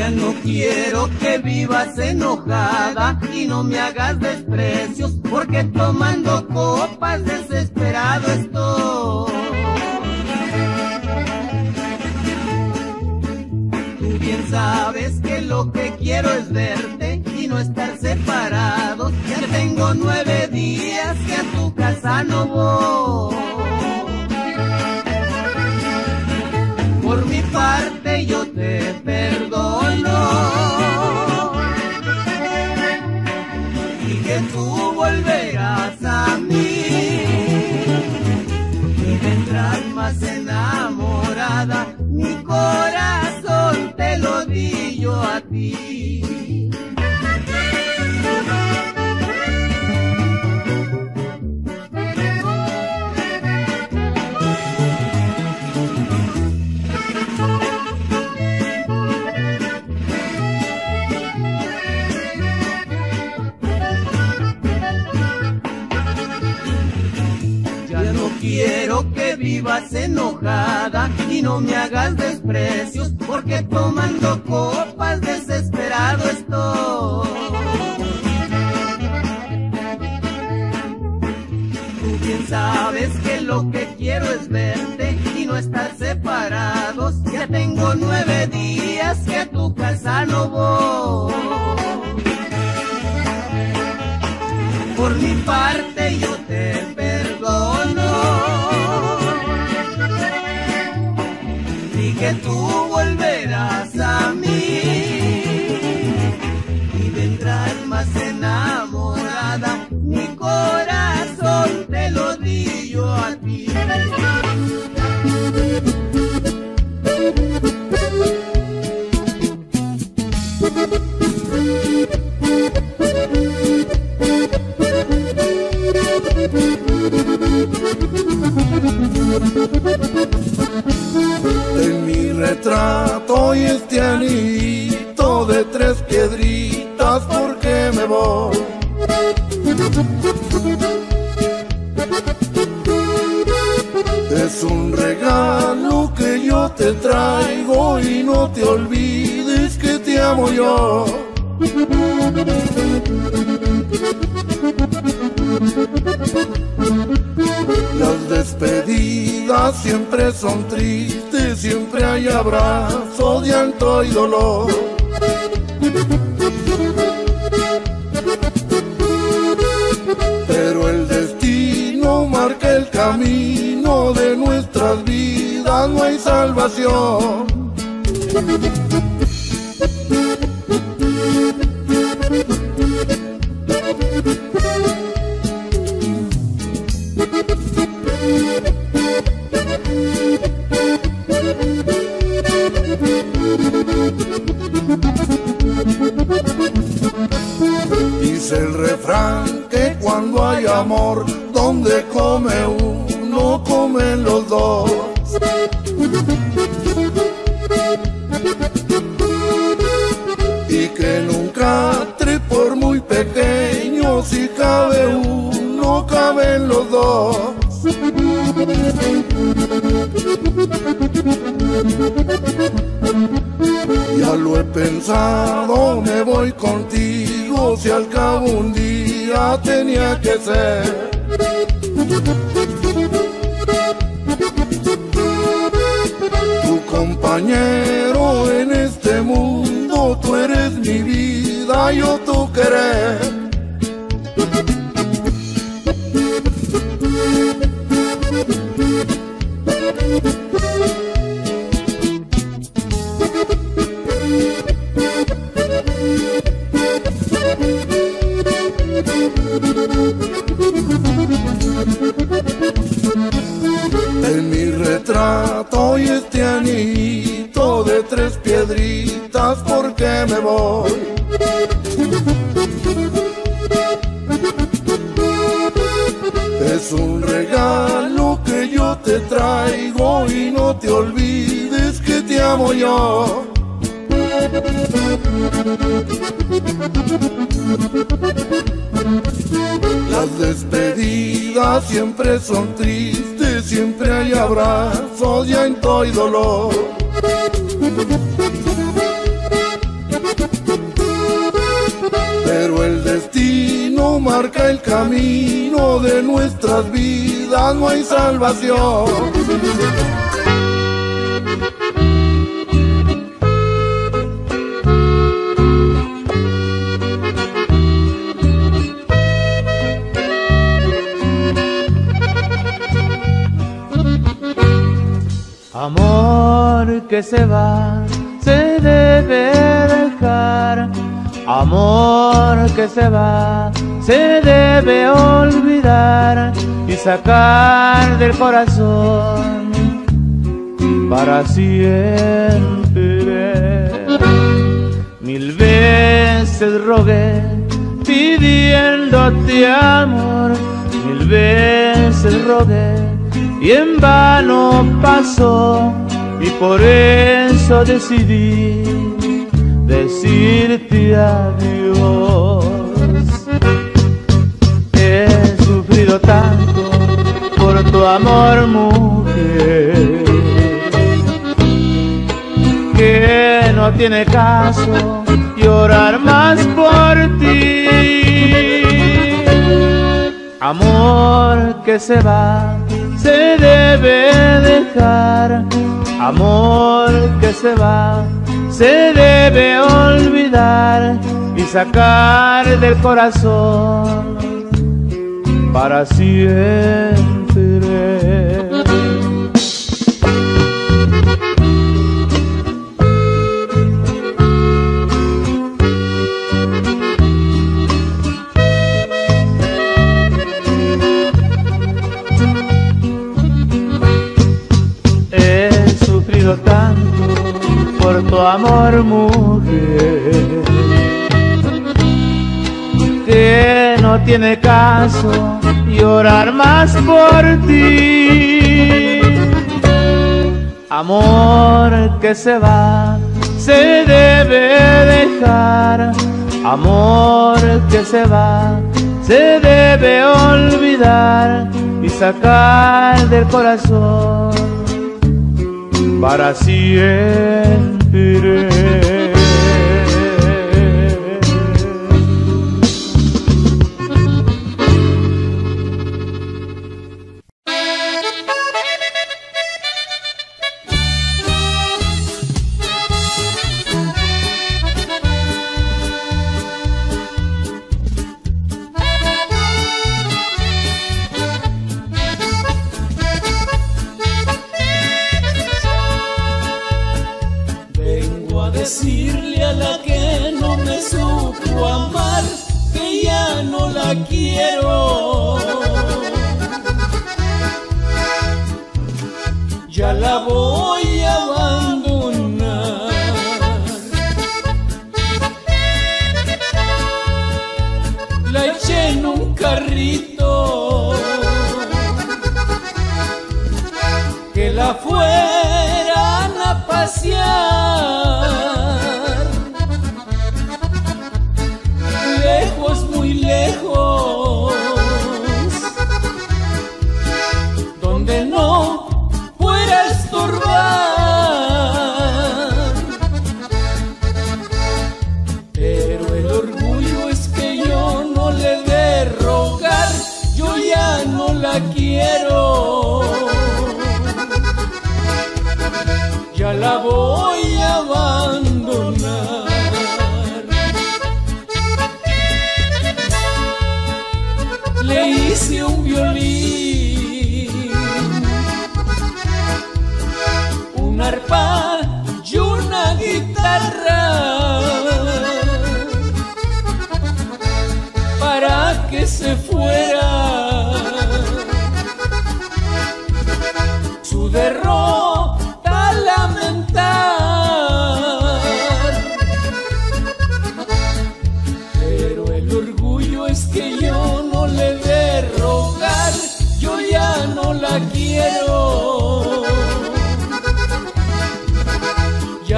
ya no quiero que vivas enojada y no me hagas desprecios, porque tomando copas desesperado estoy. Tú bien sabes que lo que quiero es verte y no estar separados. Ya tengo 9 días que a tu casa no voy. Por mi parte yo te perdono y que tú volverás a mí y vendrás más enamorada, mi corazón te lo di yo a ti. Quiero que vivas enojada y no me hagas desprecios, porque tomando copas desesperado estoy. Tú bien sabes que lo que quiero es verte y no estar separados. Ya tengo 9 días que a tu casa no voy. Por mi parte yo te que tú volverás a mí y vendrás más enamorada, mi corazón te lo di yo a ti. En mi retrato y este anillito de 3 piedritas, porque me voy. Es un regalo que yo te traigo y no te olvides que te amo yo. Las despedidas siempre son tristes, siempre hay abrazos, llanto y dolor. Pero el destino marca el camino de nuestras vidas, no hay salvación. Dice el refrán que cuando hay amor, donde come uno, comen los dos. Y que nunca tres, por muy pequeño, si cabe uno, caben los dos. Ya lo he pensado, me voy contigo, si al cabo un día tenía que ser. Tu compañero en este mundo, tú eres mi vida, yo tu querer. En mi retrato y este anillito de 3 piedritas, porque me voy. Es un regalo que yo te traigo y no te olvides que te amo yo. Las despedidas siempre son tristes, siempre hay abrazos, llanto y dolor. marca el camino de nuestras vidas, no hay salvación. Amor que se va, se debe dejar. Amor que se va, se debe olvidar y sacar del corazón para siempre. Mil veces rogué pidiéndote amor, mil veces rogué y en vano pasó, y por eso decidí decirte adiós. He sufrido tanto por tu amor, mujer, que no tiene caso llorar más por ti. Amor que se va, se debe dejar. Amor que se va, se debe olvidar y sacar del corazón para siempre. He sufrido tanto por tu amor, mujer, que no tiene caso llorar más por ti. Amor que se va, se debe dejar. Amor que se va, se debe olvidar y sacar del corazón para siempre. Quiero, ya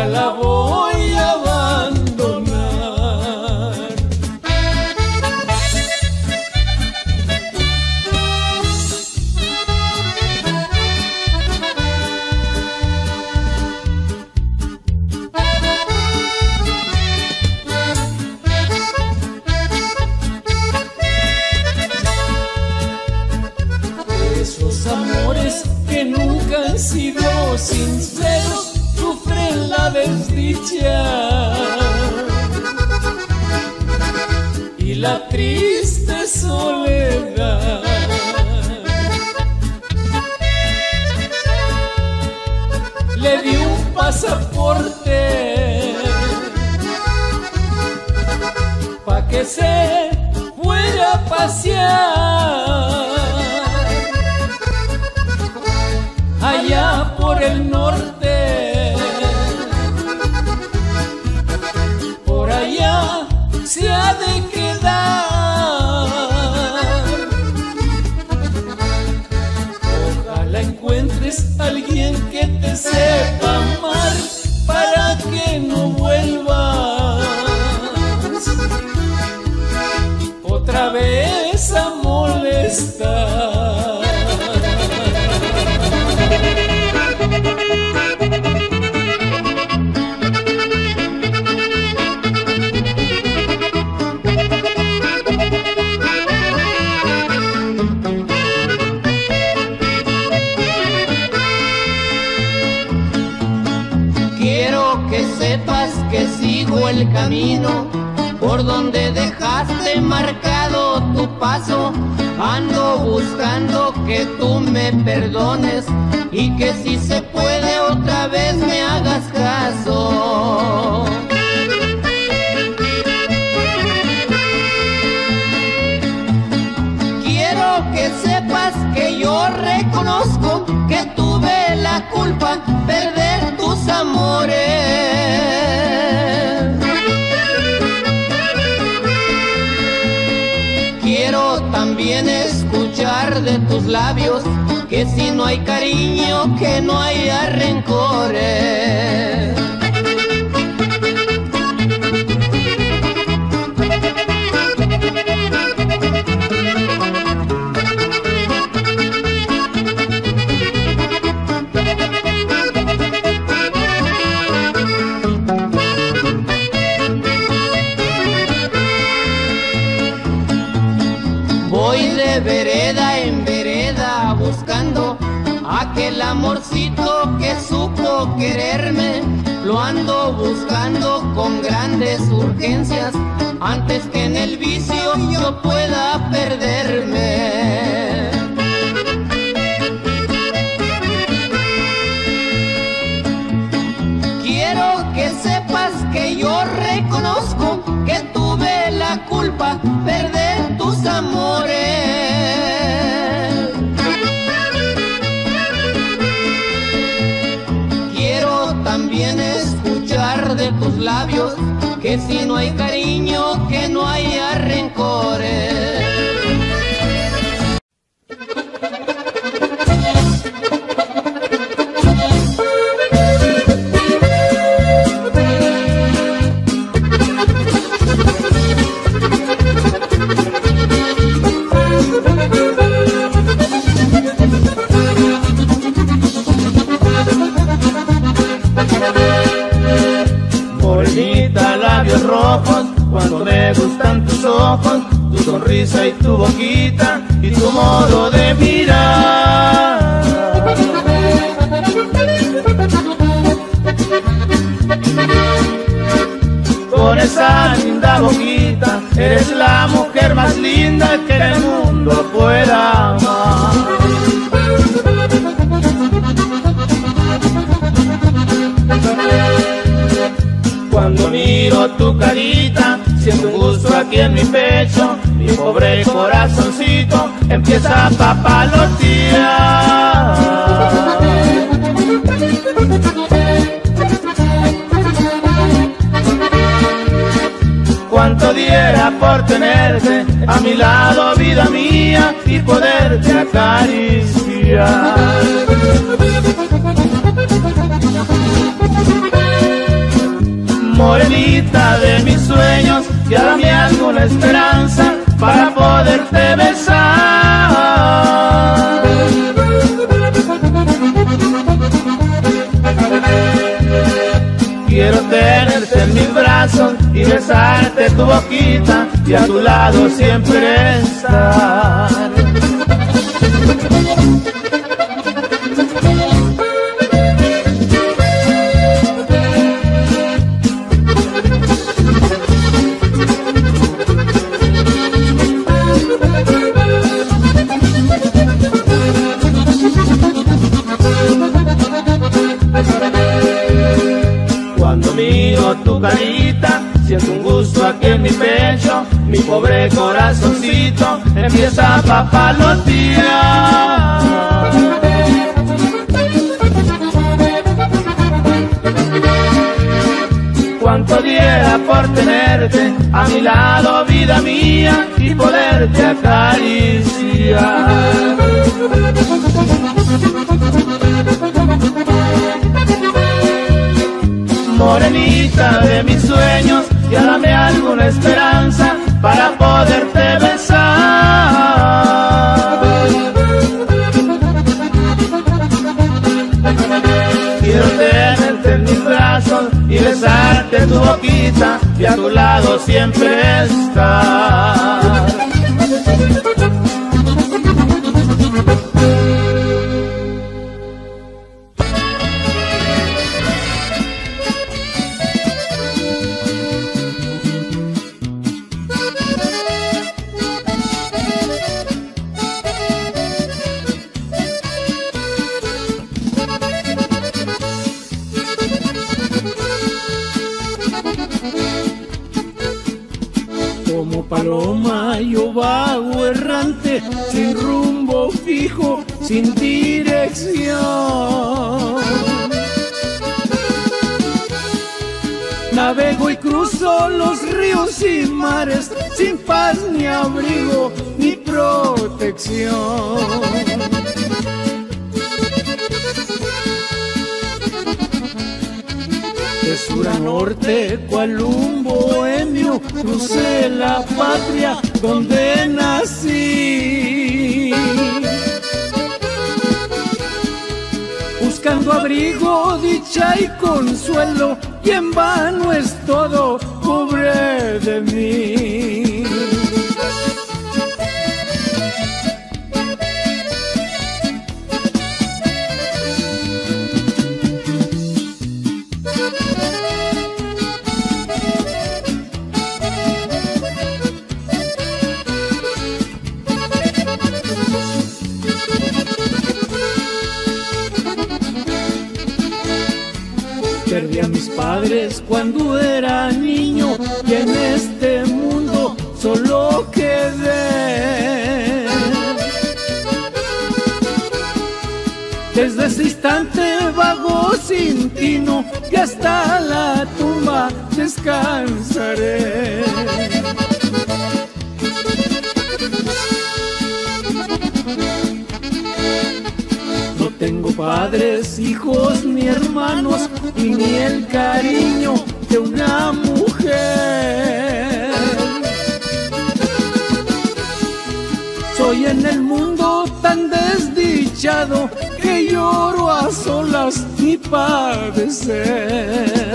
la voy a ver. distancia y la triste soledad. Le di un pasaporte pa' que se fuera a pasear allá por el norte. Por allá se ha de quedar. Ojalá encuentres a alguien que te sepa amar para que no vuelvas otra vez a molestar. El camino por donde dejaste marcado tu paso, ando buscando que tú me perdones y que si se puede otra vez me hagas caso. Quiero que sepas que yo reconozco que tuve la culpa perder tus amores. También escuchar de tus labios que si no hay cariño, que no haya rencores. Aquel amorcito que supo quererme, lo ando buscando con grandes urgencias, antes que en el vicio yo pueda perderme. Quiero que sepas que yo reconozco que tuve la culpa perder tus amores. También escuchar de tus labios que si no hay cariño, que no haya rencores. Cuando me gustan tus ojos, tu sonrisa y tu boquita y tu modo de mirar. Con esa linda boquita eres la mujer más linda que el mundo pueda amar. Cuando miro tu carita, siento un gusto aquí en mi pecho, mi pobre corazoncito empieza a papalotear. Cuánto diera por tenerte a mi lado, vida mía, y poderte acariciar. Morenita de mis sueños, y ahora me hago una esperanza para poderte besar. Quiero tenerte en mis brazos y besarte tu boquita y a tu lado siempre estar. bocanita, siento un gusto aquí en mi pecho, mi pobre corazoncito empieza a papalotear. Cuánto diera por tenerte a mi lado, vida mía, y poderte acariciar. Morenita de mis sueños, ya dame alguna esperanza para poderte besar. Quiero tenerte en mis brazos y besarte tu boquita y a tu lado siempre estar. Paloma, yo vago errante, sin rumbo fijo, sin dirección. Navego y cruzo los ríos y mares, sin paz ni abrigo ni protección. De sur a norte, cual un bohemio, crucé la patria donde nací. Buscando abrigo, dicha y consuelo, y en vano es todo, pobre de mí. Perdí a mis padres cuando era niño y en este mundo solo quedé. Desde ese instante vago sin tino y hasta la tumba descansaré. Tengo padres, hijos, ni hermanos, y ni el cariño de una mujer. Soy en el mundo tan desdichado que lloro a solas ni padecer.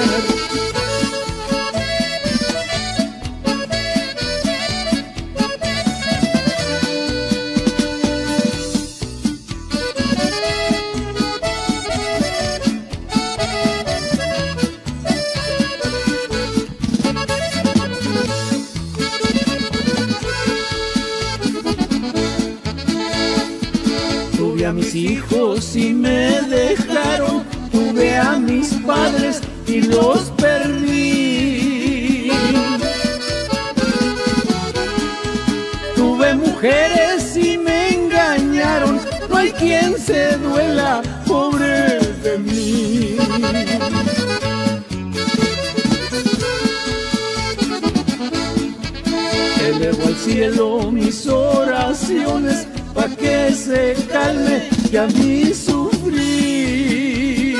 A mis hijos y me dejaron, tuve a mis padres y los perdí. Tuve mujeres y me engañaron, no hay quien se duela, pobre de mí. Elevo al cielo mis oraciones pa' que se calme y a mí sufrir.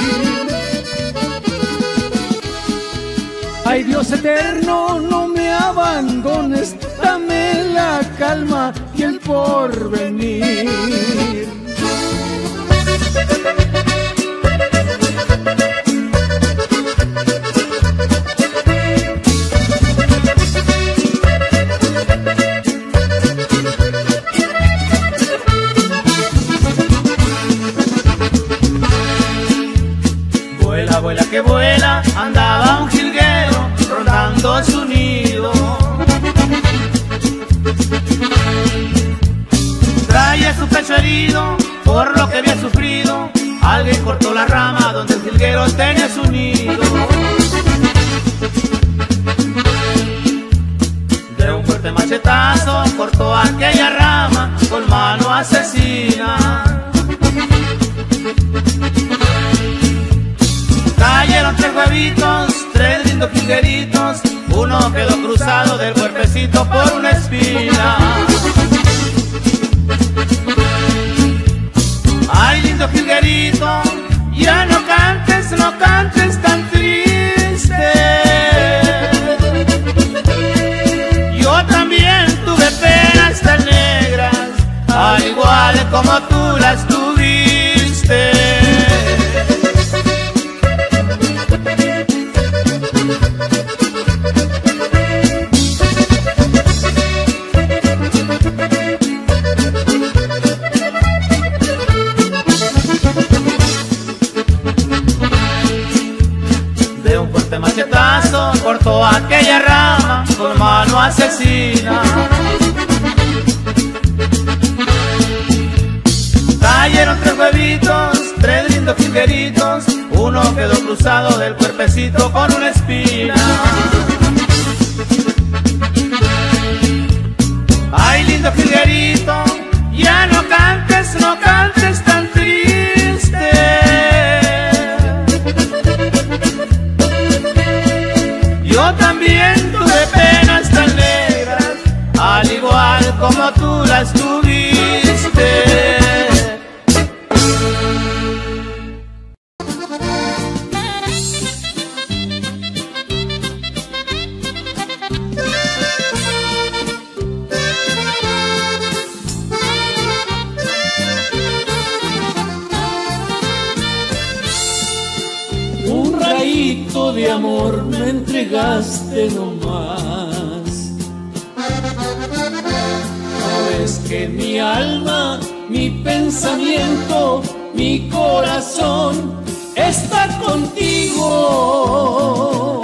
Ay, Dios eterno, no me abandones, dame la calma y el porvenir. Vuela que vuela, andaba un jilguero rondando su nido. Traía su pecho herido por lo que había sufrido. Alguien cortó la rama donde el jilguero tenía su nido. machetazo cortó aquella rama con mano asesina. Cayeron tres huevitos, tres lindos pingueritos, uno quedó cruzado del cuerpecito por una espina. Ay, lindo jilguerito, ya no cantes, no cantes tan triste. Yo también tuve penas tan negras, al igual como tú las tuviste. Cortó aquella rama con mano asesina. Cayeron tres huevitos, tres lindos jilgueritos, uno quedó cruzado del cuerpecito con una espina. Ay, lindo jilguerito, ya no cantes, no cantes tan triste. Yo también tuve penas tan negras, al igual como tú las tuviste. De amor me entregaste nomás, sabes que mi alma, mi pensamiento, mi corazón está contigo.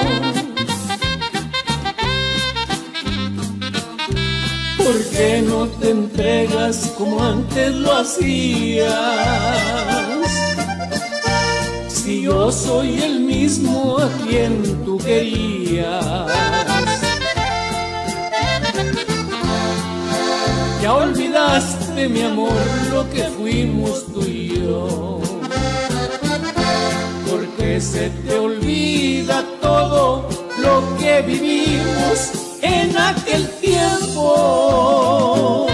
¿Por qué no te entregas como antes lo hacías? Si yo soy el mismo a quien tú querías. Ya olvidaste, mi amor, lo que fuimos tú y yo, porque se te olvida todo lo que vivimos en aquel tiempo.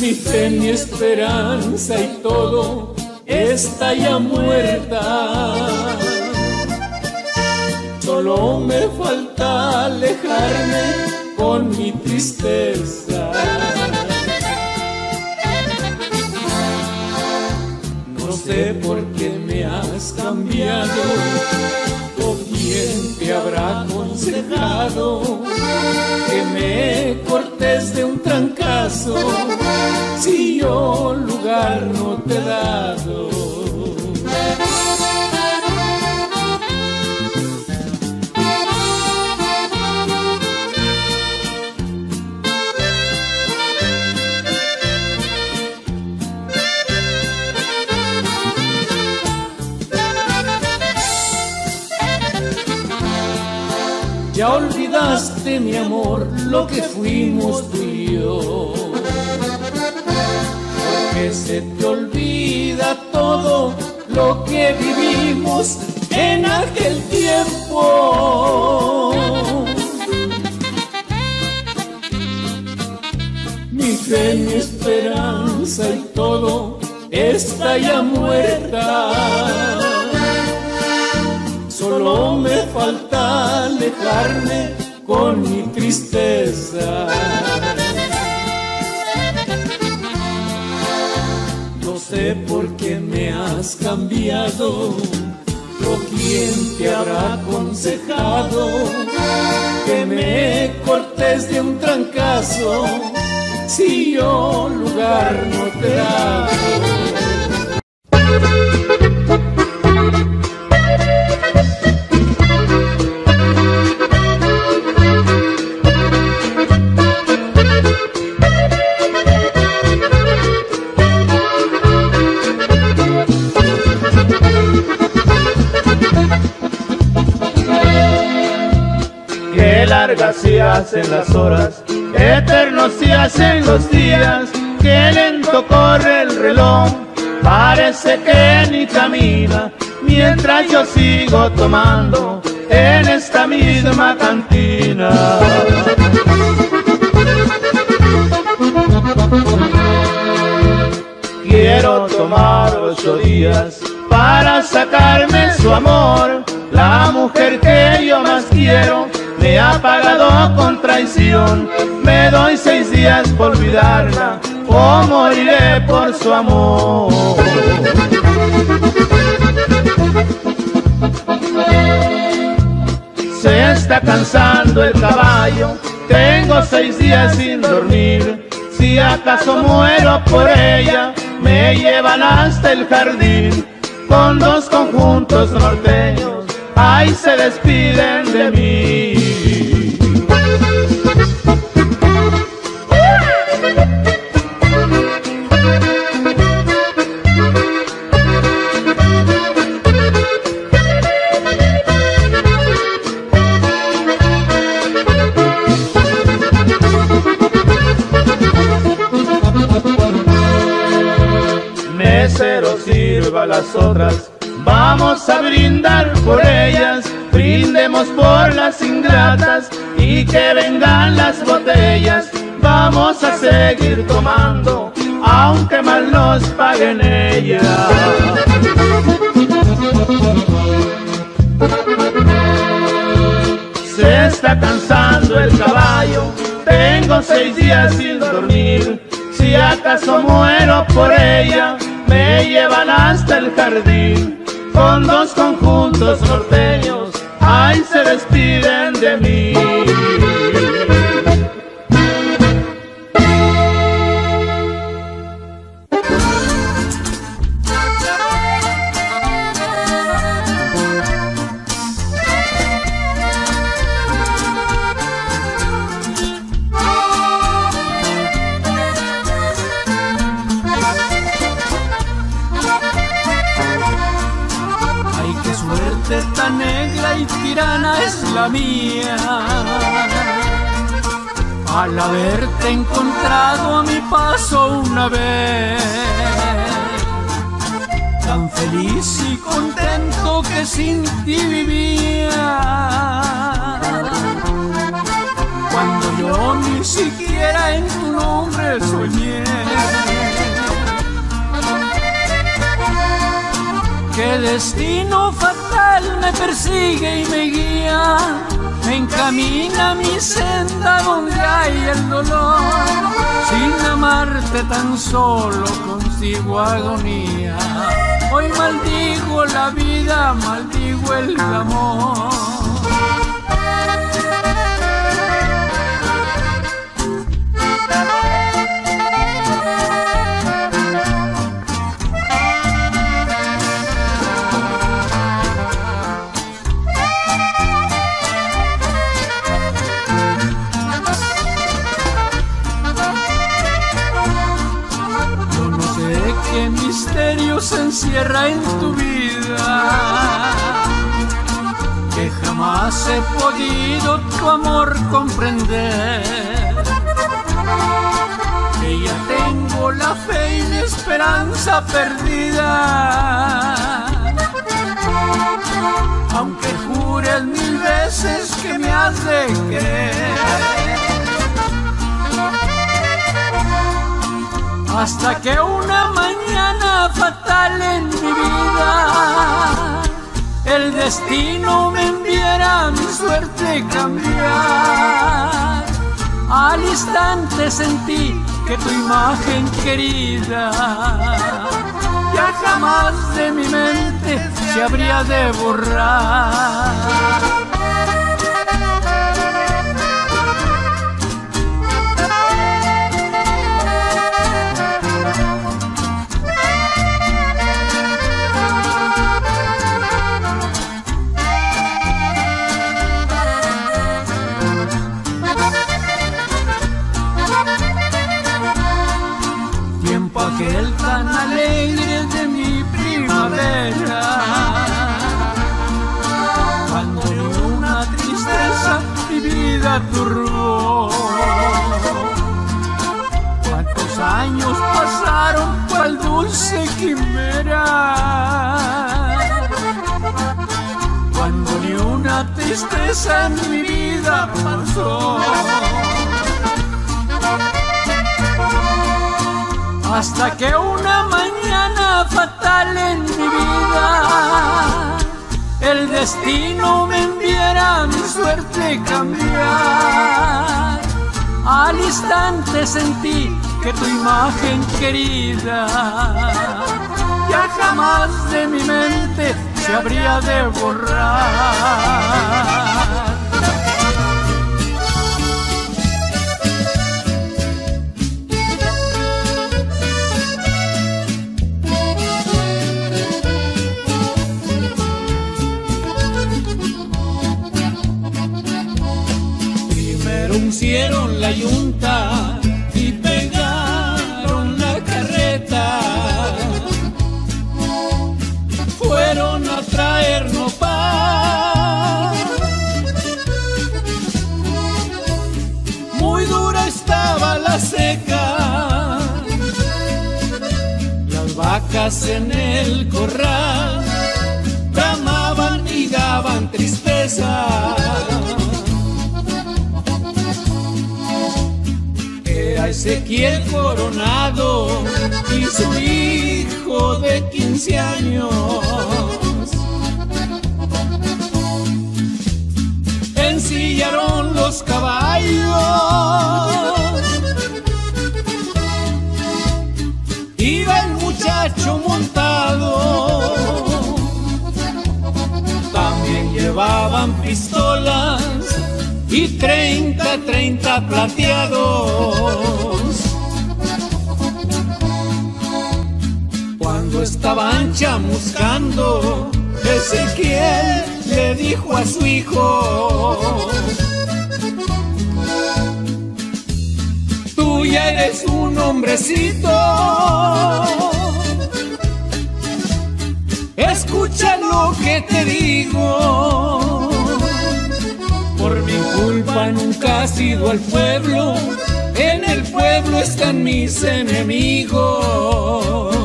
Mi fe, mi esperanza y todo está ya muerta. Solo me falta alejarme con mi tristeza. No sé por qué me has cambiado o quién te habrá aconsejado que me cortes de un trancazo si yo lugar no te he dado. Ya olvidaste, mi amor, lo que fuimos tú y yo, porque se te olvida todo lo que vivimos en aquel tiempo. Mi fe, mi esperanza y todo está ya muerta. Solo me falta alejarme con mi tristeza. No sé por qué me has cambiado o quién te habrá aconsejado que me cortes de un trancazo si yo lugar no te hago. largas se hacen las horas, eternos se hacen los días. Qué lento corre el reloj, parece que ni camina, mientras yo sigo tomando en esta misma cantina. Quiero tomar 8 días para sacarme su amor. La mujer que yo más quiero me ha pagado con traición. Me doy 6 días por olvidarla o moriré por su amor. Se está cansando el caballo, tengo 6 días sin dormir. Si acaso muero por ella, me llevan hasta el jardín. Con 2 conjuntos norteños, ay, se despiden de mí. Mesero, sirva las otras, vamos a brindar por ellas. Brindemos por las ingratas y que vengan las botellas. Vamos a seguir tomando, aunque mal nos paguen ellas. Se está cansando el caballo, tengo 6 días sin dormir. Si acaso muero por ella, me llevan hasta el jardín. Con 2 conjuntos norteños, ay, se despiden de mí. La mía, al haberte encontrado a mi paso una vez, tan feliz y contento que sin ti vivía, cuando yo ni siquiera en tu nombre soñé. Qué destino fatal me persigue y me guía, me encamina a mi senda donde hay el dolor. Sin amarte tan solo consigo agonía. Hoy maldigo la vida, maldigo el amor. Se encierra en tu vida, que jamás he podido tu amor comprender. Que ya tengo la fe y mi esperanza perdida, aunque jures 1000 veces que me has de querer. Hasta que una mañana fatal en mi vida, el destino me enviara a mi suerte cambiar. Al instante sentí que tu imagen querida ya jamás de mi mente se habría de borrar. Aquel tan alegre de mi primavera, cuando nunca turbó. Cuántos años pasaron cual dulce quimera, cuando ni una tristeza en mi vida pasó. Hasta que una mañana fatal en mi vida el destino me enviara mi suerte cambiar. Al instante sentí que tu imagen querida ya jamás de mi mente se habría de borrar. Pusieron la yunta y pegaron la carreta, fueron a traer nopal. Muy dura estaba la seca, las vacas en el corral bramaban y daban tristeza. Ezequiel Coronado y su hijo de 15 años ensillaron los caballos. Iba el muchacho montado, también llevaban pistolas y 30 plateados. Cuando estaban chamuscando, Ezequiel le dijo a su hijo: tú ya eres un hombrecito, escucha lo que te digo. Por mi culpa nunca has ido al pueblo, en el pueblo están mis enemigos.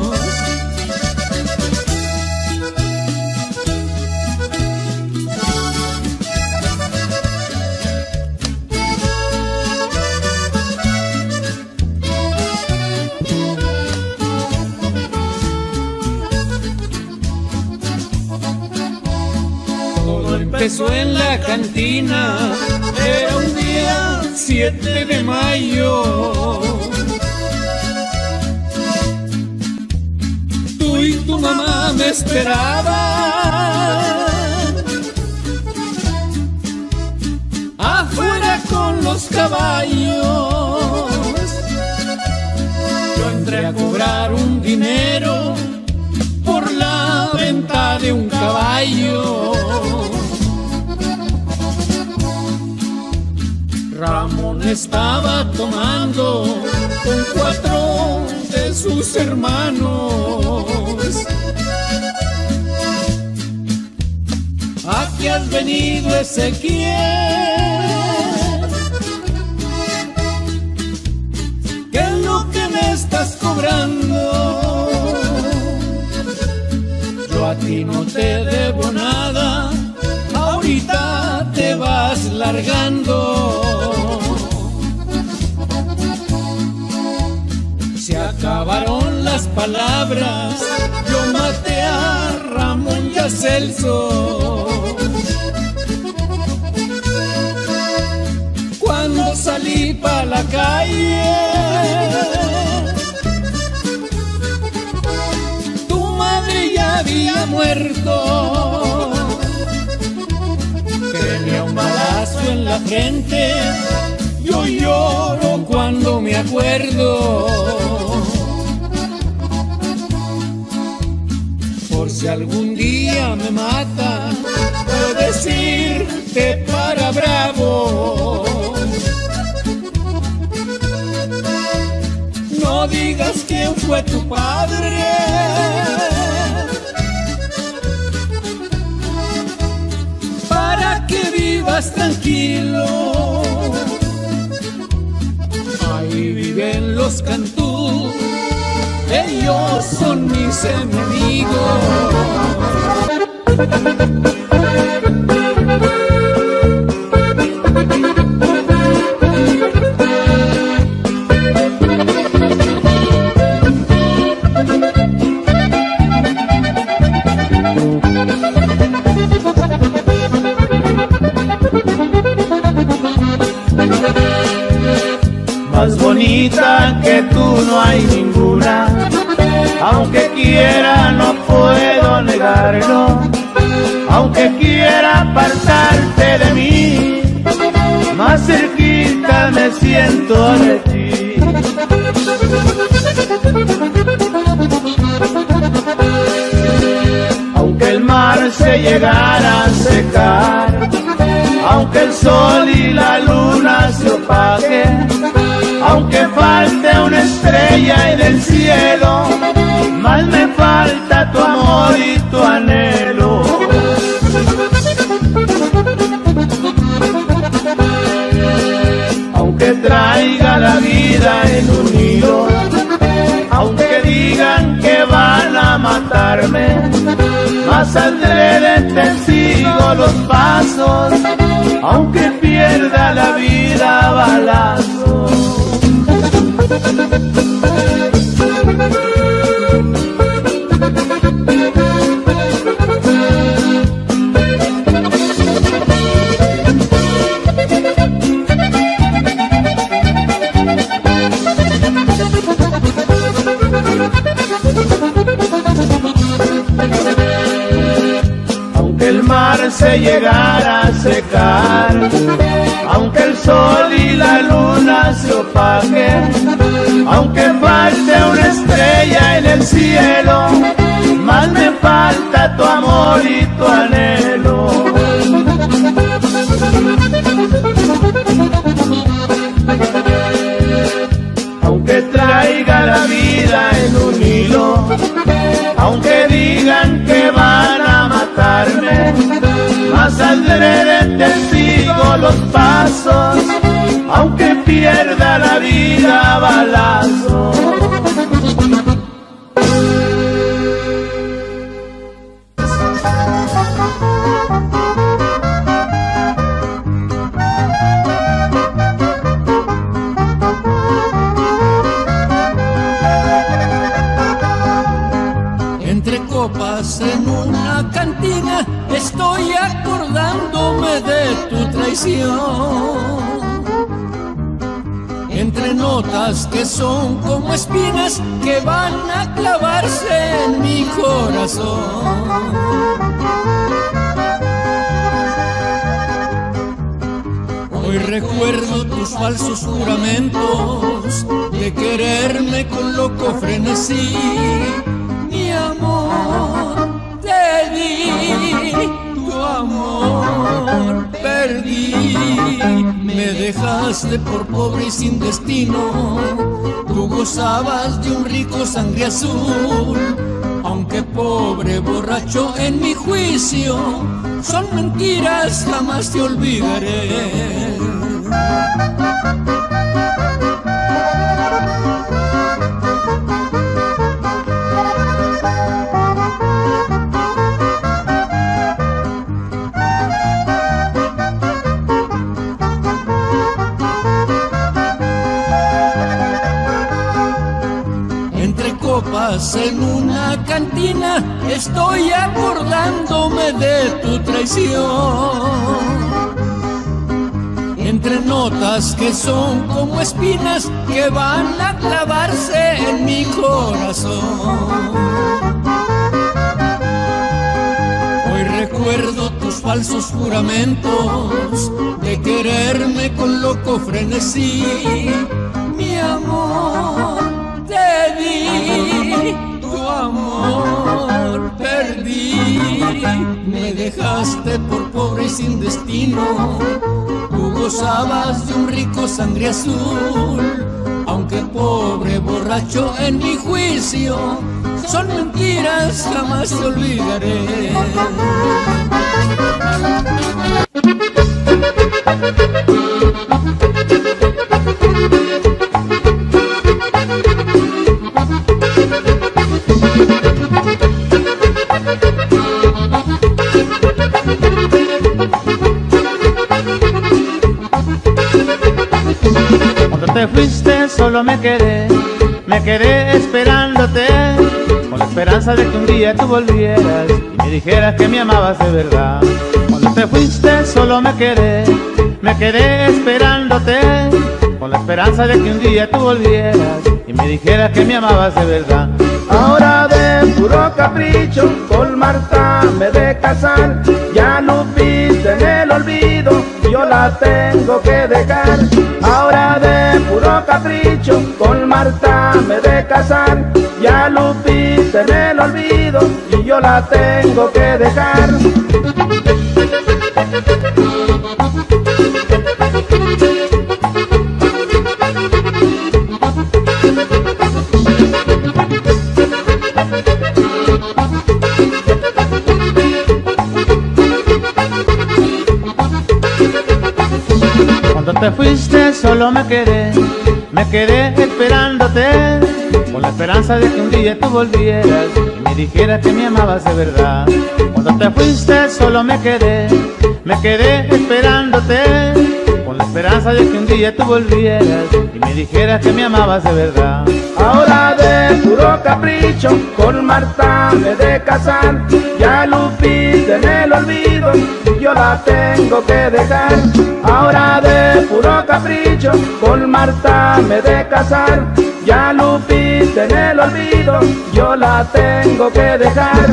Empezó en la cantina, era un día 7 de mayo. Tú y tu mamá me esperaban afuera con los caballos. Yo entré a cobrar un dinero por la venta de un caballo. Ramón estaba tomando con 4 de sus hermanos. Aquí has venido, Ezequiel, ¿qué es lo que me estás cobrando? Yo a ti no te debo nada, ahorita te vas largando. Se acabaron las palabras, yo maté a Ramón y a Celso. Cuando salí pa' la calle, tu madre ya había muerto. Tenía un balazo en la frente, yo lloro cuando me acuerdo. Por si algún día me mata, puedo decirte para bravo: no digas quién fue tu padre, para que vivas tranquilo. viven los Cantú, ellos son mis enemigos. Más bonita que tú no hay ninguna, aunque quiera no puedo negarlo, aunque quiera apartarte de mí, más cerquita me siento de ti. Aunque el mar se llegara a secar, aunque el sol y la luna se opaquen, aunque falte una estrella en el cielo, más me falta tu amor y tu anhelo. Aunque traiga la vida en un hilo, aunque digan que van a matarme, más saldré de testigo los pasos, aunque pierda la vida a balazos. Aunque el mar se llegara a secar, aunque el sol y la luna se opaquen, aunque falte una estrella en el cielo, más me falta tu amor y tu anhelo. Aunque traiga la vida en un hilo, aunque digan que van a matarme, más saldré de testigo los pasos, aunque pierda la vida a balazos. Entre copas en una cantina estoy acordándome de tu traición. Entre notas que son como espinas que van a clavarse en mi corazón. Hoy recuerdo tus falsos juramentos de quererme con loco frenesí. Mi amor, te di, tu amor perdí. Me dejaste por pobre y sin destino, tú gozabas de un rico sangre azul. Aunque pobre, borracho en mi juicio, son mentiras, jamás te olvidaré. En una cantina estoy acordándome de tu traición. Entre notas que son como espinas que van a clavarse en mi corazón. Hoy recuerdo tus falsos juramentos de quererme con loco frenesí. Mi amor, te di, tu amor perdí. Me dejaste por pobre y sin destino, tú gozabas de un rico sangre azul. Aunque pobre, borracho en mi juicio, son mentiras, jamás te olvidaré. Cuando te fuiste solo me quedé esperándote, con la esperanza de que un día tú volvieras y me dijeras que me amabas de verdad. Cuando te fuiste solo me quedé esperándote, con la esperanza de que un día tú volvieras y me dijeras que me amabas de verdad. Ahora de puro capricho con Marta me he de casar, ya Lupita en el olvido yo la tengo que dejar. Ahora de puro capricho con Marta me he de casar, ya Lupita en el olvido y yo la tengo que dejar. Cuando te fuiste solo me quedé esperándote, con la esperanza de que un día tú volvieras y me dijeras que me amabas de verdad. Cuando te fuiste solo me quedé esperándote, con la esperanza de que un día tú volvieras y me dijeras que me amabas de verdad. Ahora de puro capricho con Marta me he de casar, ya Lupita en el olvido yo la tengo que dejar. Ahora de puro capricho con Marta me he de casar, ya Lupita en el olvido yo la tengo que dejar.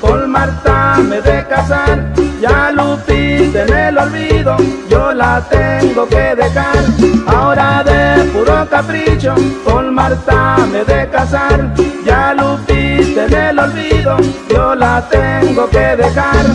Con Marta me he de casar, ya Lupita en el olvido yo la tengo que dejar. Ahora de puro capricho con Marta me he de casar, ya Lupita en el olvido yo la tengo que dejar.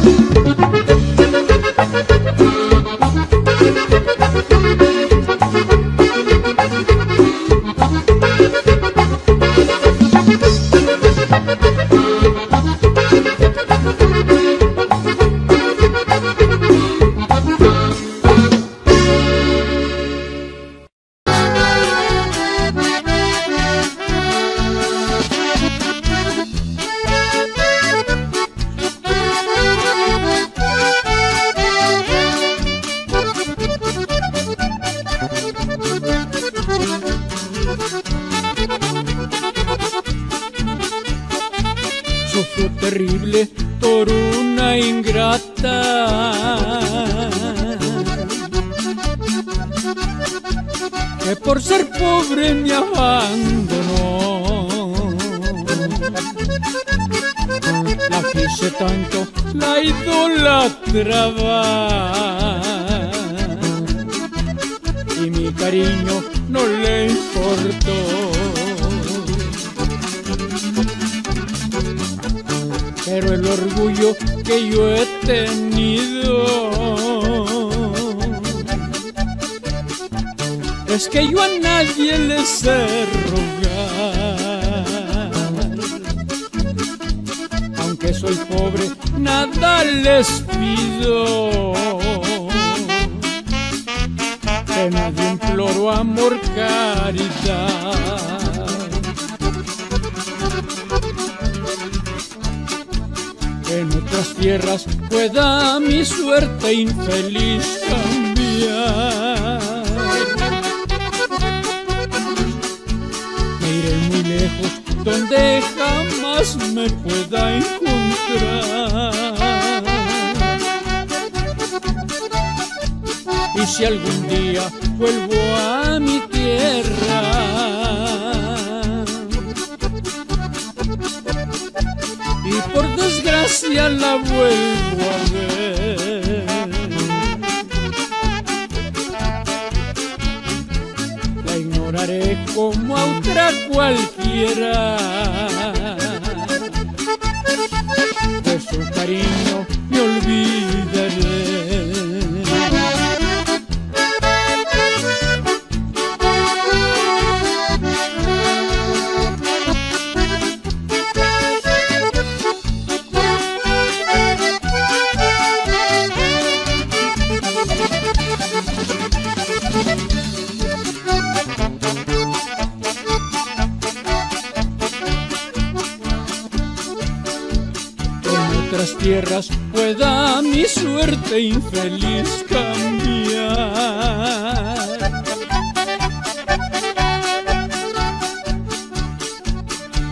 otras tierras pueda mi suerte infeliz cambiar.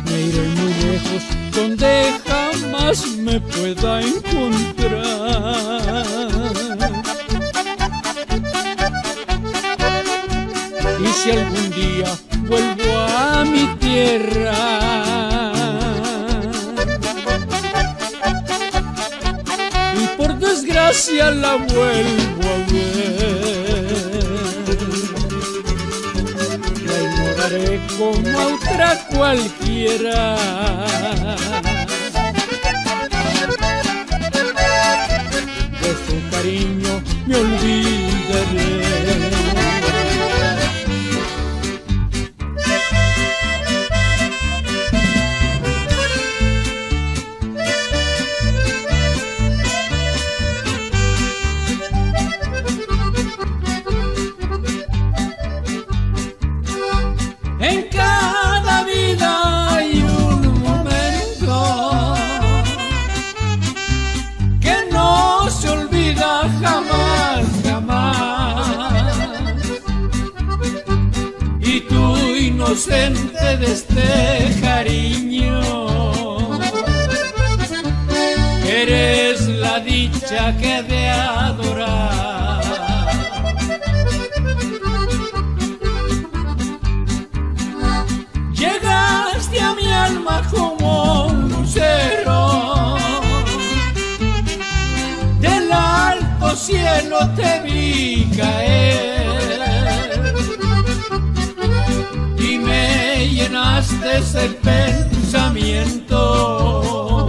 Me iré muy lejos donde jamás me pueda encontrar. Y si algún día vuelvo a mi tierra, desgracia la vuelvo a ver, la ignoraré como a otra cualquiera. De su cariño me olvidaré. Jamás, jamás. Y tú, inocente de este cariño, eres la dicha que he de adorar. Llegaste a mi alma como un lucero, del alto cielo te vi caer y me llenaste ese pensamiento.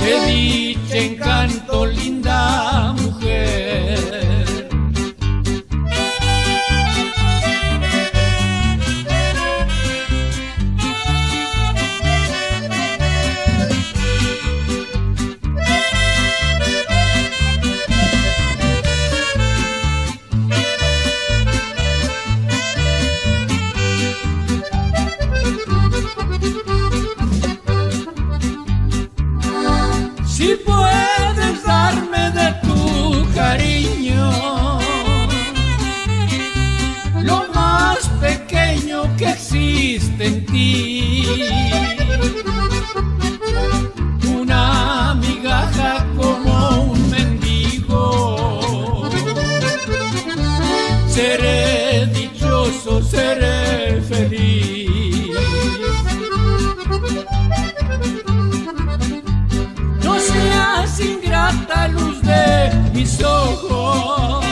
Te di encanto, linda mujer. Si puedes darme de tu cariño lo más pequeño que existe en ti, una migaja como un mendigo, seré dichoso, seré feliz. No seas ingrata, luz de mis ojos,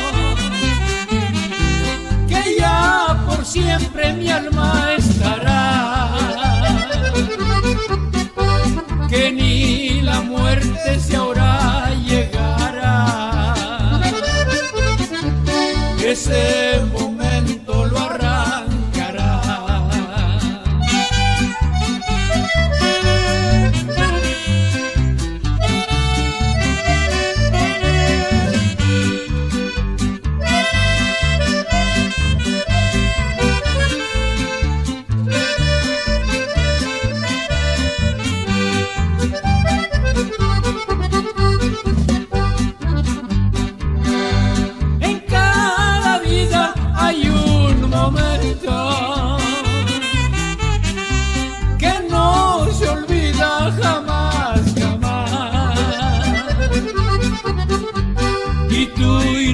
que ya por siempre mi alma estará, que ni la muerte se ahora llegará, ese momento lo arrancará.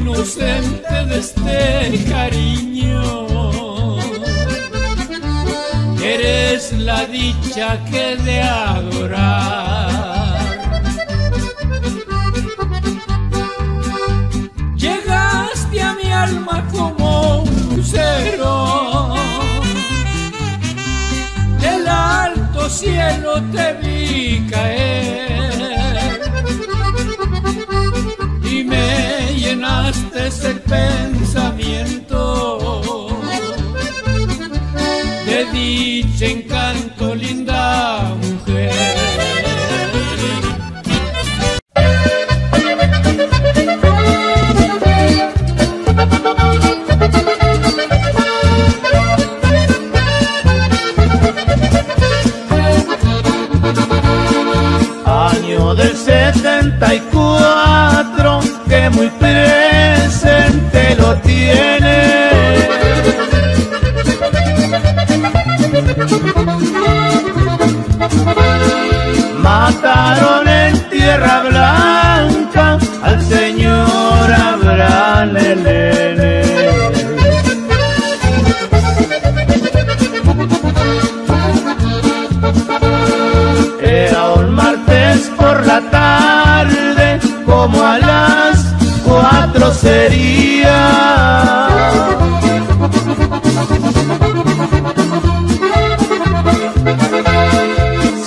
Inocente de este cariño, eres la dicha que he de adorar. Llegaste a mi alma como un lucero, del alto cielo te vi caer y me llenaste ese pensamiento de dicha, encanto, linda mujer. Mataron en Tierra Blanca al señor Abraham Elene. Era un martes por la tarde, como a las 4 sería.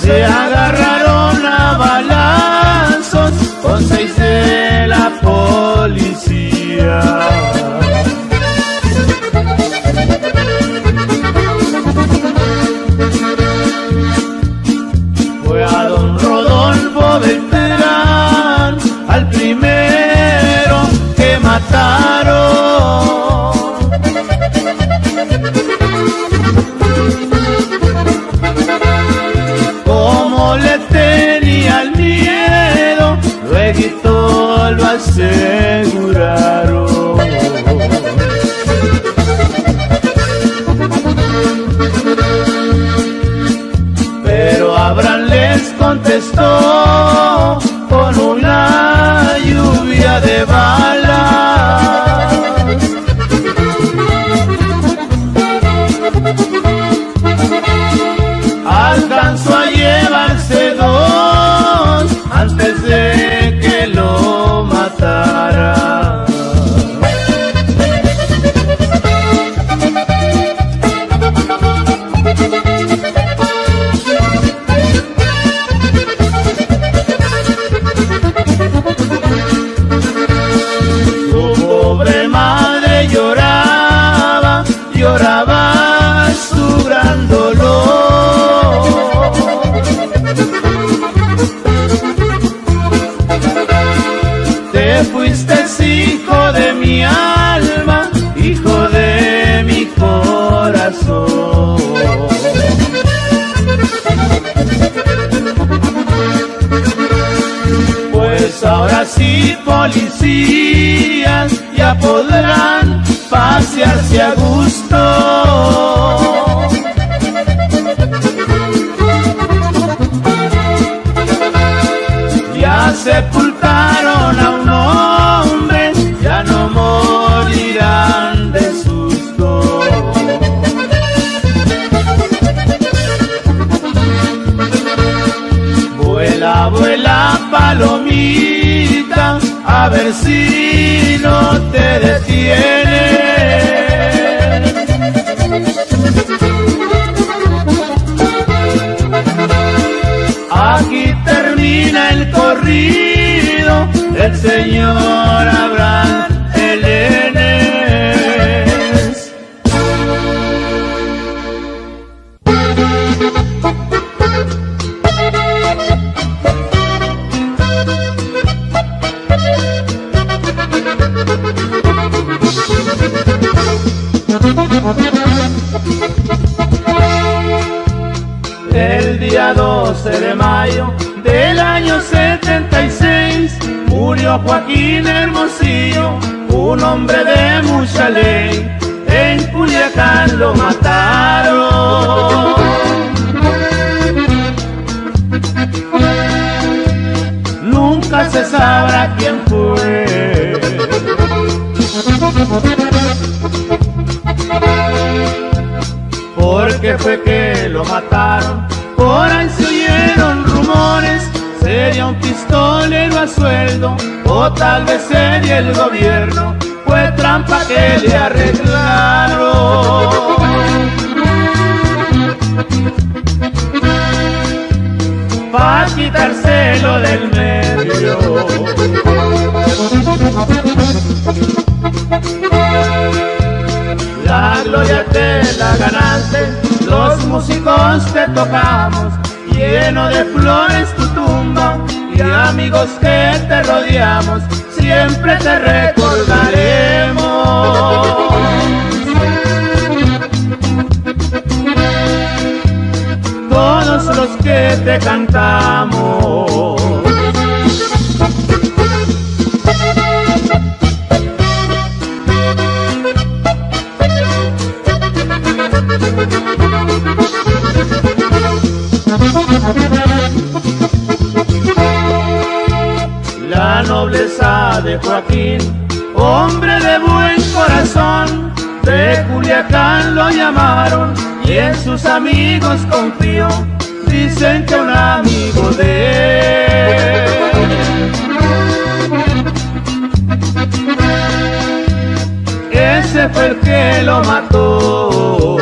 Se agarraron a balazos con 6 de la policía. Fue a don Rodolfo Beltrán, al primero que mataron. Luego lo aseguraron. Pero Abraham les contestó con una lluvia de balas. Alcanzó a llevarse 2 antes de y policías ya podrán pasearse a gusto. Ya sepultaron a un hombre, ya no morirán de susto. Vuela, vuela, palomita, a ver si no te detienes. Aquí termina el corrido del señor Abraham Elenes. El día 12 de mayo del año 76 murió Joaquín Hermosillo, un hombre de mucha ley. En Culiacán lo mataron. Nunca se sabrá quién fue. Porque fue que lo mataron, por ahí se oyeron rumores. Sería un pistolero a sueldo, o tal vez sería el gobierno. Fue trampa que le arreglaron. Pa' quitárselo del medio. La gloria te la ganaste, los músicos te tocamos, lleno de flores tu tumba y amigos que te rodeamos, siempre te recordaremos. Todos los que te cantamos. La nobleza de Joaquín, hombre de buen corazón, de Culiacán lo llamaron y en sus amigos confío, dicen que un amigo de él, ese fue el que lo mató.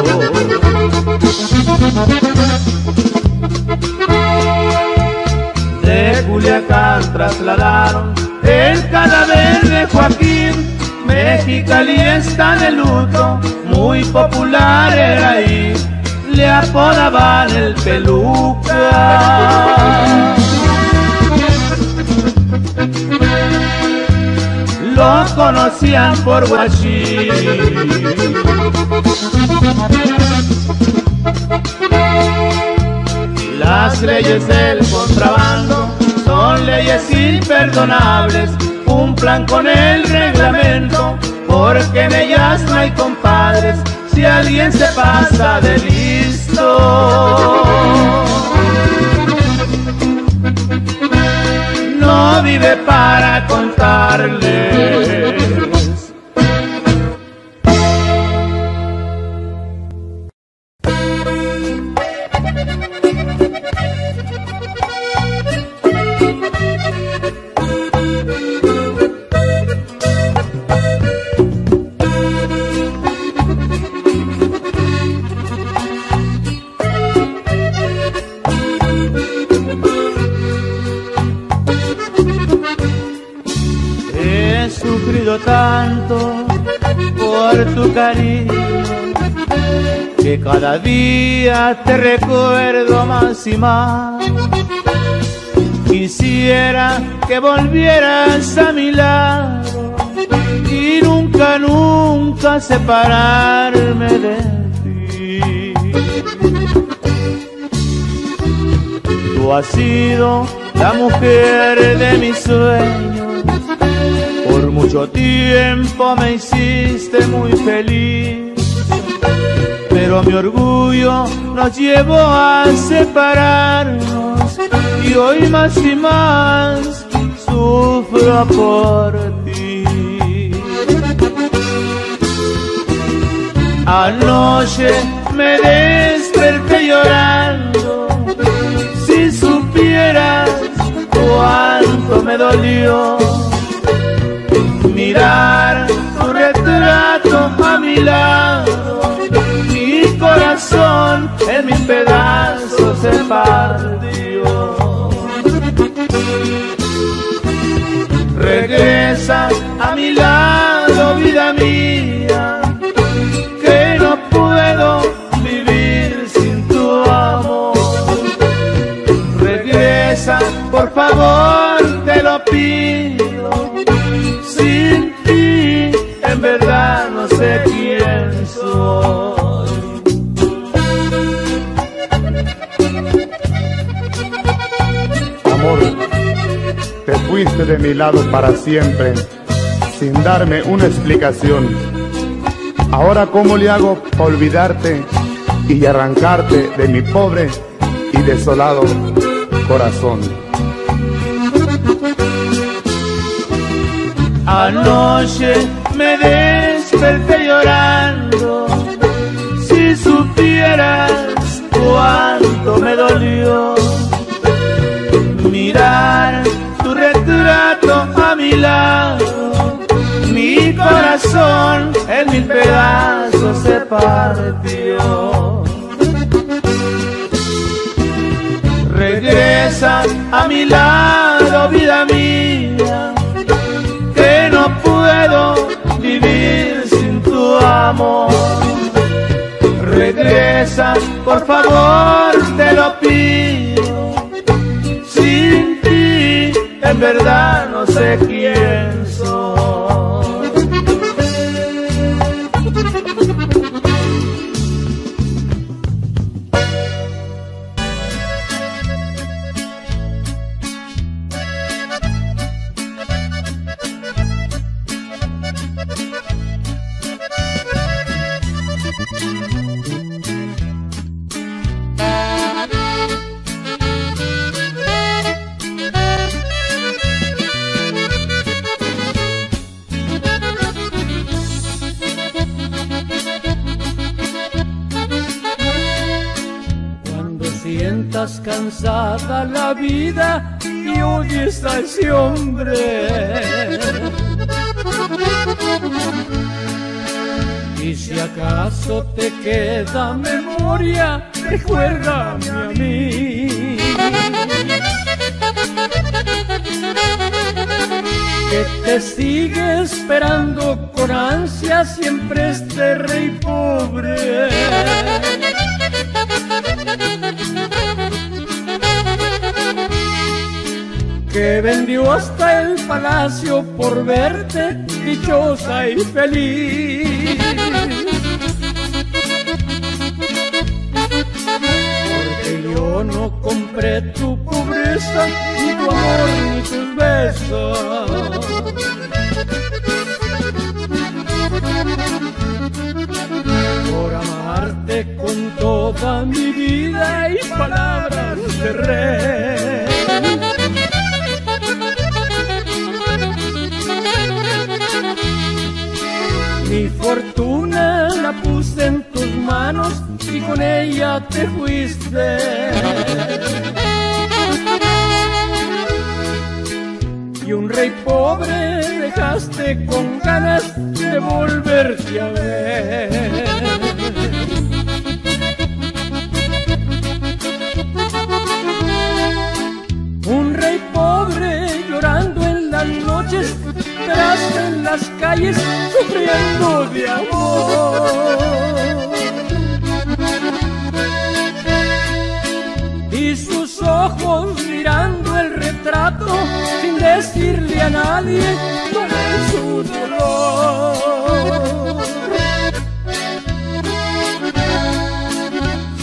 De Culiacán trasladaron el cadáver de Joaquín, Mexicali está de luto, muy popular era ahí, le apodaban el Peluca. Lo conocían por guachí. Las leyes del contrabando son leyes imperdonables, cumplan con el reglamento, porque en ellas no hay compadres, si alguien se pasa de listo. No vive para contarles. Tanto por tu cariño que cada día te recuerdo más y más. Quisiera que volvieras a mi lado y nunca, nunca separarme de ti. Tú has sido la mujer de mis sueños, por mucho tiempo me hiciste muy feliz, pero mi orgullo nos llevó a separarnos y hoy más y más sufro por ti. Anoche me desperté llorando, si supieras cuánto me dolió mirar tu retrato a mi lado, mi corazón en mis pedazos se partió. Regresa a mi lado, vida mía, que no puedo vivir sin tu amor. Regresa, por favor, te lo pido. Sin ti, en verdad no sé quién soy. Amor, te fuiste de mi lado para siempre, sin darme una explicación. Ahora, ¿cómo le hago para olvidarte y arrancarte de mi pobre y desolado corazón? Anoche me desperté llorando, si supieras cuánto me dolió mirar tu retrato a mi lado, mi corazón en mil pedazos se partió. Regresa a mi lado, vida mía, puedo vivir sin tu amor. Regresa, por favor, te lo pido. Sin ti, en verdad no sé quién soy. sientas cansada la vida y odies a ese hombre. Y si acaso te queda memoria, recuérdame a mí. Que te sigue esperando con ansia siempre este rey pobre. Que vendió hasta el palacio por verte dichosa y feliz. Porque yo no compré tu pobreza, ni tu amor, ni tus besos. Por amarte con toda mi vida y palabras de rey. Mi fortuna la puse en tus manos y con ella te fuiste. Y un rey pobre dejaste con ganas de volverte a ver. Un rey pobre llorando en las noches, verás en las calles sufriendo de amor. Y sus ojos mirando el retrato sin decirle a nadie cuál es su dolor.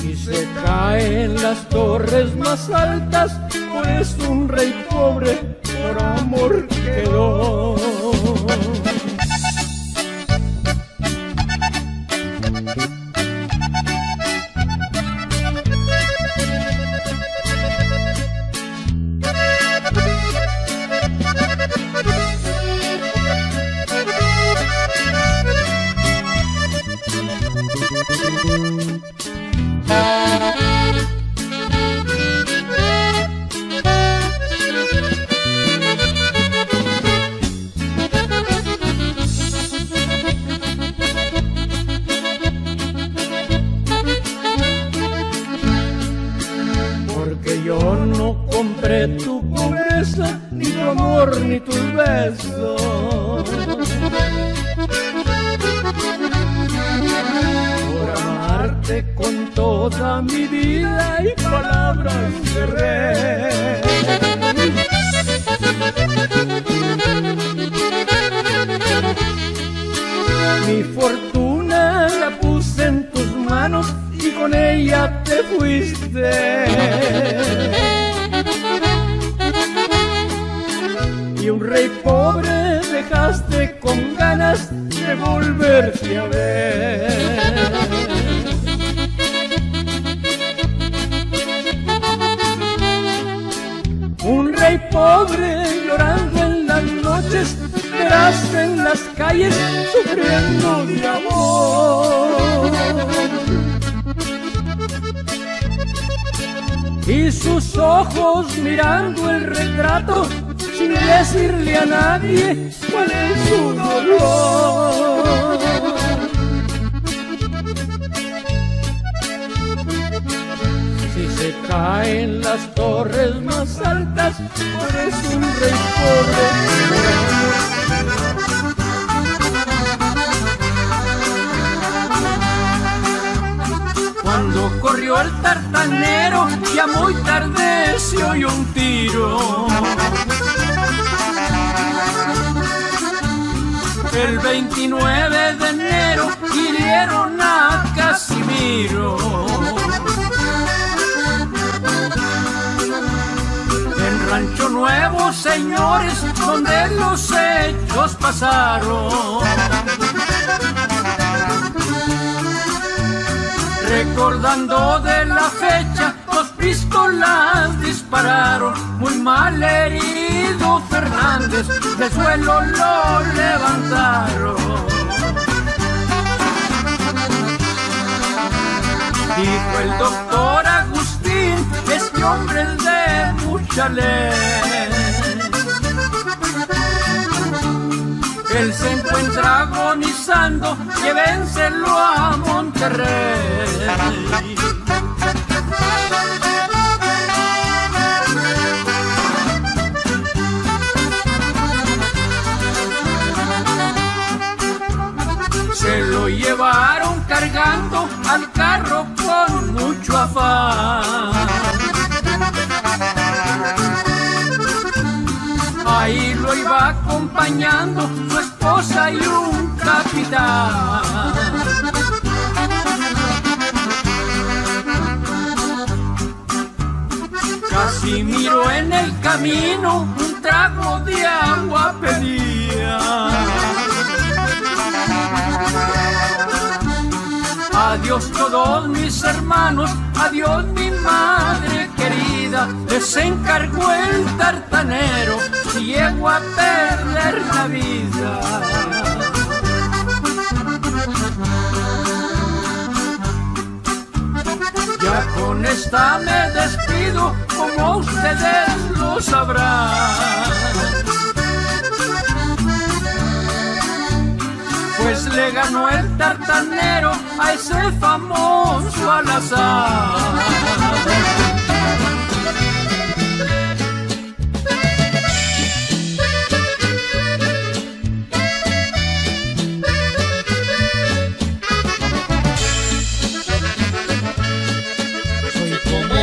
Si se caen las torres más altas, pues un rey pobre por amor quedó. chalet. Él se encuentra agonizando, llévenselo a Monterrey. Se lo llevaron cargando al carro con mucho afán. Ahí lo iba acompañando su esposa y un capitán. Casi miró en el camino, un trago de agua pedía. Adiós todos mis hermanos, adiós mi madre querida, les encargó el tartanero si llego a perder la vida. Ya con esta me despido, como ustedes lo sabrán. Pues le ganó el tartanero a ese famoso alazán. Soy como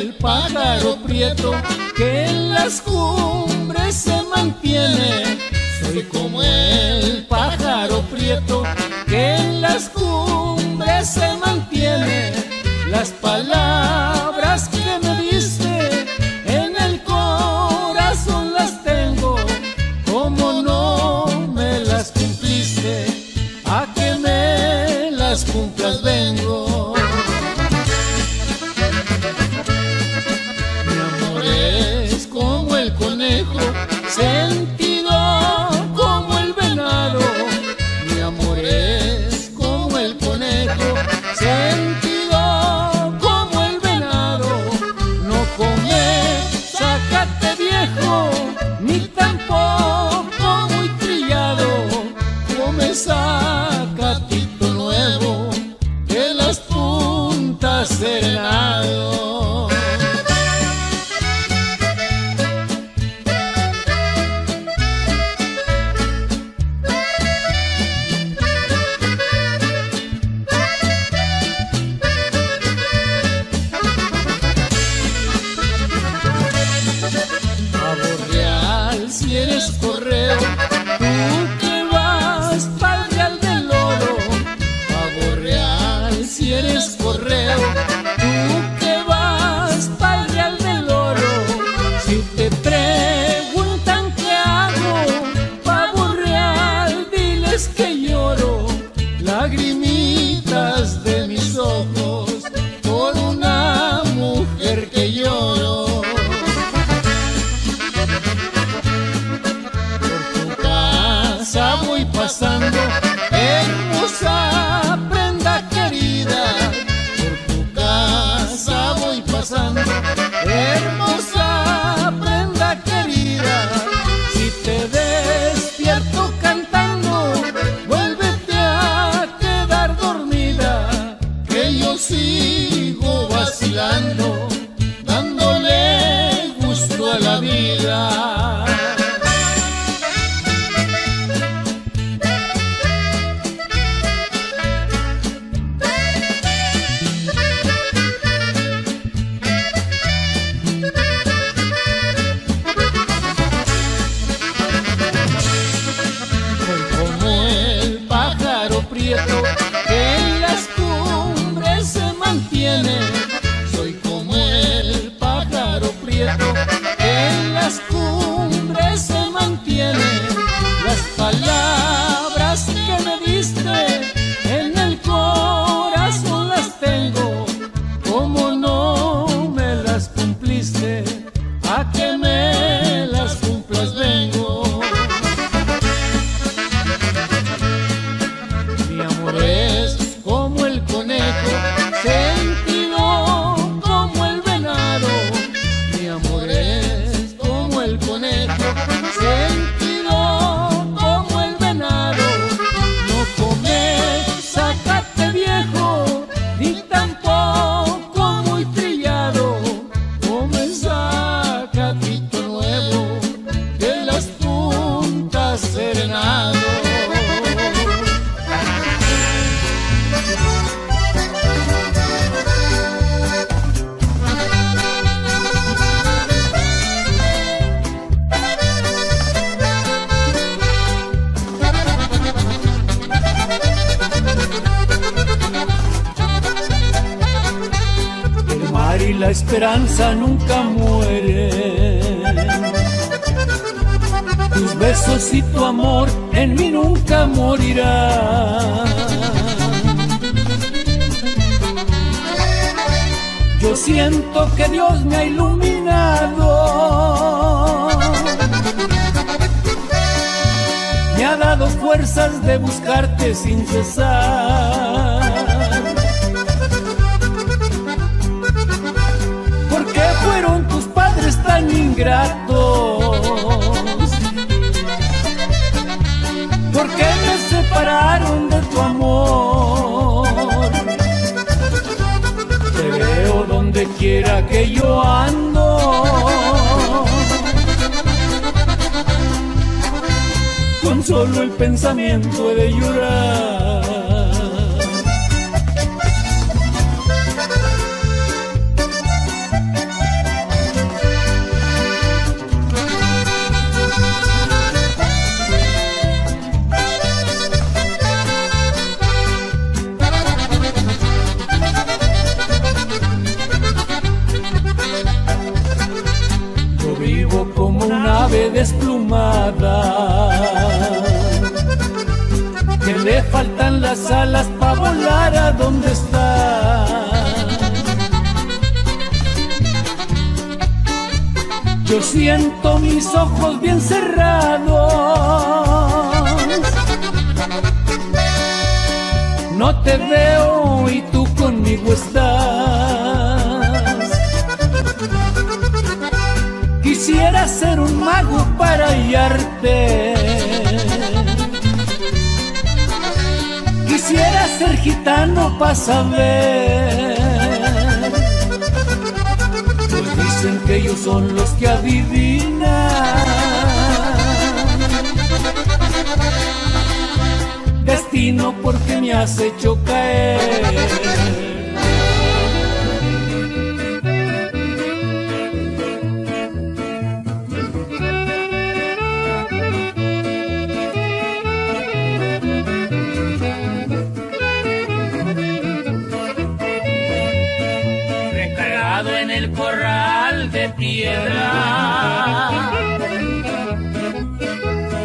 el pájaro prieto que en las cumbres se mantiene. Soy como el pájaro prieto que en las cumbres se mantiene. Las palabras que me diste en el corazón las tengo, como no me las cumpliste, a que me las cumplas vengo. Mi amor es como el conejo, sentido como el venado. Mi amor es como el conejo, sentido como el venado. y la esperanza nunca muere. Tus besos y tu amor en mí nunca morirán. Yo siento que Dios me ha iluminado, me ha dado fuerzas de buscarte sin cesar. ¿Por qué fueron tus padres tan ingratos? ¿Por qué me separaron de tu amor? Te veo donde quiera que yo ando, con solo el pensamiento de llorar. Desplumada, que le faltan las alas para volar a donde está. Yo siento mis ojos bien cerrados, no te veo y tú conmigo estás. Quisiera ser un mago para hallarte, quisiera ser gitano para saber, pues dicen que ellos son los que adivinan destino, porque me has hecho caer.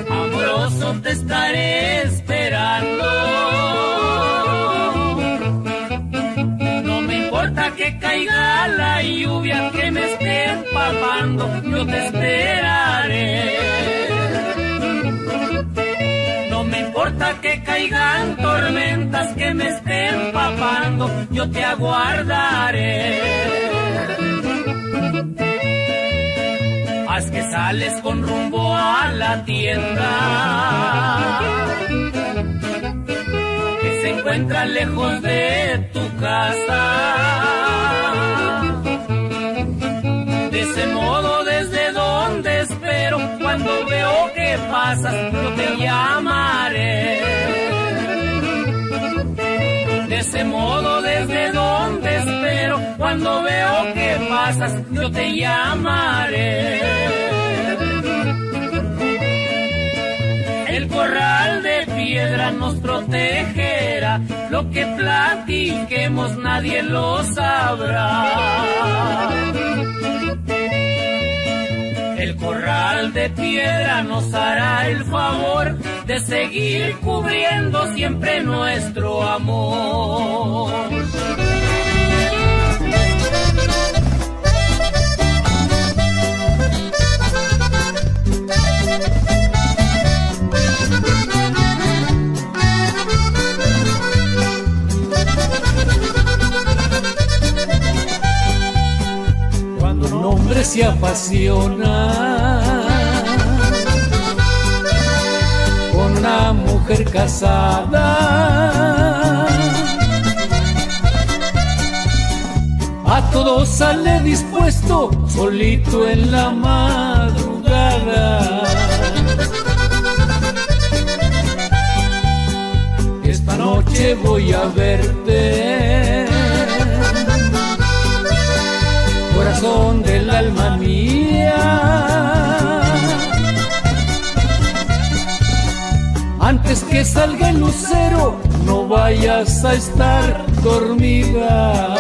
Amoroso te estaré esperando, no me importa que caiga la lluvia, que me esté empapando, yo te esperaré. No me importa que caigan tormentas, que me esté empapando, yo te aguardaré. Haz que sales con rumbo a la tienda, que se encuentra lejos de tu casa. De ese modo desde donde espero, cuando veo que pasas, yo te llamaré. De ese modo desde donde espero, cuando veo que pasas, yo te llamaré. El corral de piedra nos protegerá, lo que platiquemos nadie lo sabrá. El corral de piedra nos hará el favor de seguir cubriendo siempre nuestro amor. Cuando un hombre se apasiona con una mujer casada, a todos sale dispuesto, solito en la madrugada. Esta noche voy a verte, corazón del alma mía, antes que salga el lucero, no vayas a estar dormida.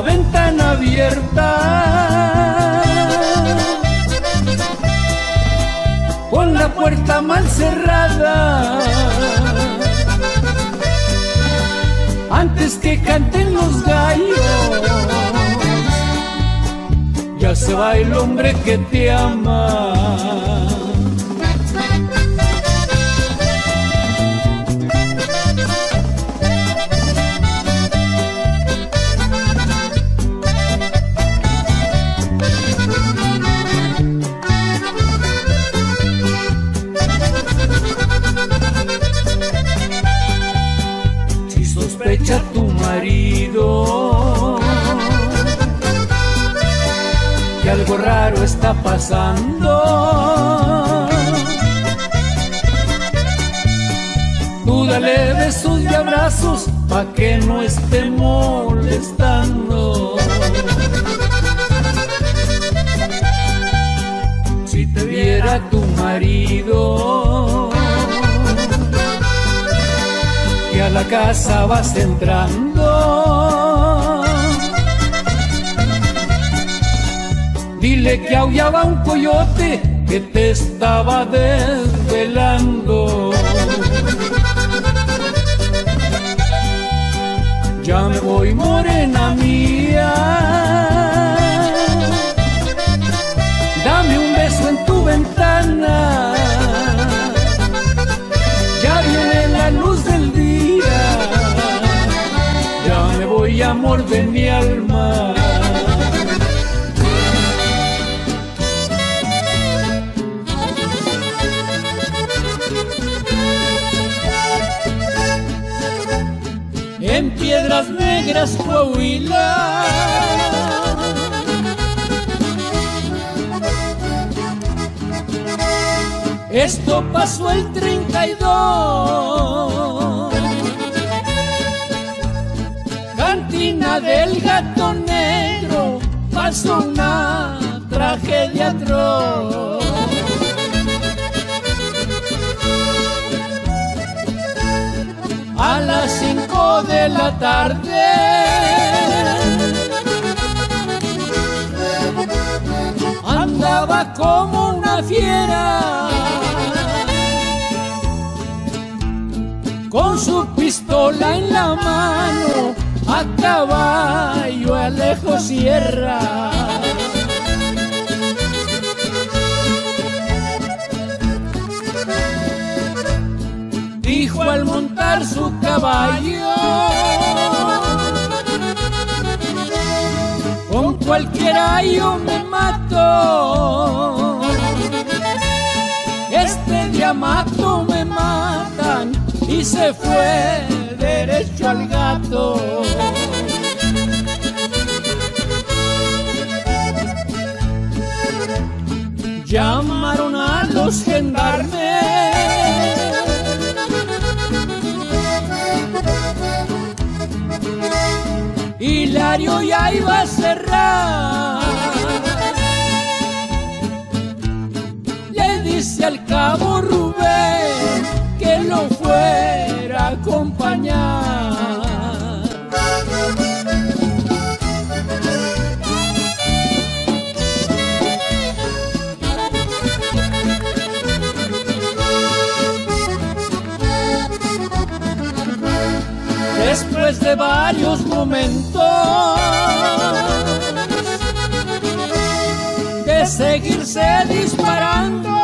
la ventana abierta, con la puerta mal cerrada, antes que canten los gallos, ya se va el hombre que te ama. Sospecha tu marido que algo raro está pasando, tú dale besos y abrazos pa' que no esté molestando. Si te viera tu marido que a la casa vas entrando, dile que aullaba un coyote que te estaba desvelando. Ya me voy, morena mía, dame un beso en tu ventana, ya viene la luz del día, amor de mi alma. En Piedras Negras, Coahuila, esto pasó el 32, cantina del Gato Negro, pasó una tragedia atroz. A las 5 de la tarde, andaba como una fiera, con su pistola en la mano, a caballo Alejo Sierra. Dijo al montar su caballo, con cualquiera yo me mato, este diamato me matan, y se fue derecho al gato. Llamaron a los gendarmes, Hilario ya iba a cerrar, le dice al cabo Rubén que lo fuera a acompañar. Después de varios momentos de seguirse disparando,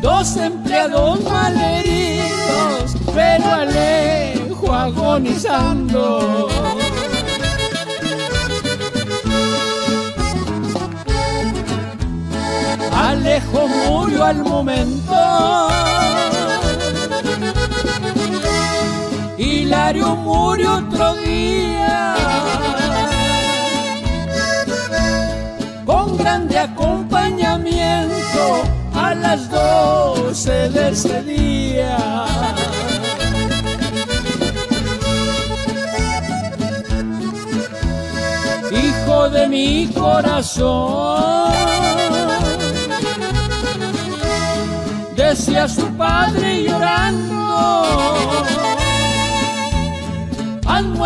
dos empleados malheridos, pero Alejo agonizando. Alejo murió al momento, Hilario murió otro día, con grande acompañamiento a las 12 de ese día. Hijo de mi corazón, decía su padre llorando,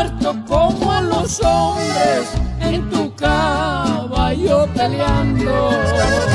muerto como a los hombres en tu caballo peleando.